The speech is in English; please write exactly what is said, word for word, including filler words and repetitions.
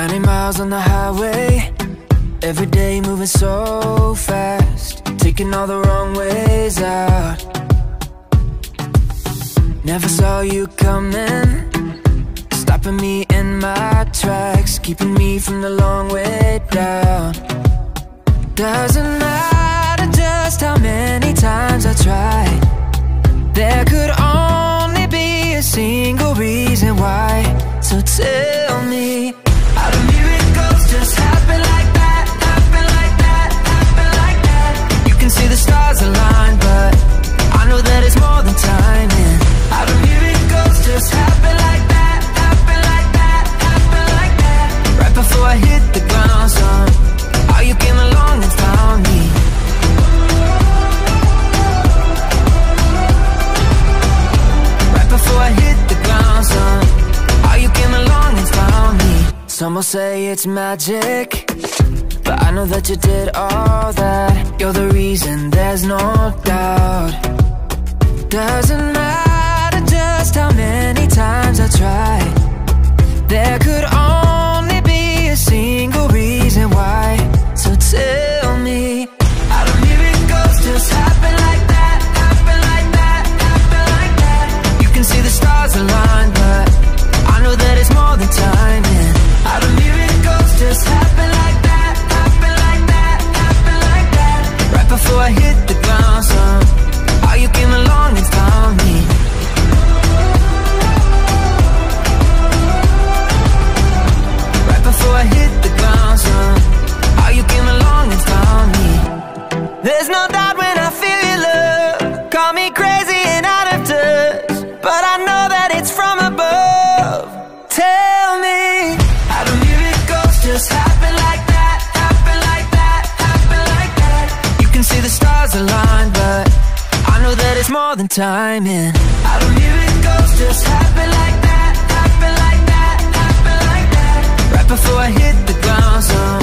Counting miles on the highway, every day moving so fast, taking all the wrong ways out. Never saw you coming, stopping me in my tracks, keeping me from the long way down. Doesn't matter just how many times I tried, there could only be a single reason why. So tell me, how do miracles just happen like that, happen like that, happen like that? You can see the stars align, but I know that it's more than timing. How do miracles just happen like that, happen like that, happen like that? Right before I hit the ground, son, oh, you came along and found me. Right before I hit the ground, son, oh, you came along and found me. Some will say it's magic, but I know that you did all that. You're the reason, there's no doubt. Doesn't matter just how many times I tried, there could only be a single reason why. So tell me, how do miracles just happen like that, happen like that, happen like that? You can see the stars align, but I know that it's more than timing. How do miracles just happen like that, happen like that, happen like that? Right before I hit the ground, son, oh, you came along and found me. Right before I hit the ground, son, oh, you came along and found me. There's no doubt when I feel your love, call me crazy and out of touch, but I know that it's from above. Tell me, how do miracles just happen like that, happen like that, happen like that? You can see the stars align, but I know that it's more than timing. How do miracles just happen like that, happen like that, happen like that? Right before I hit the ground, son,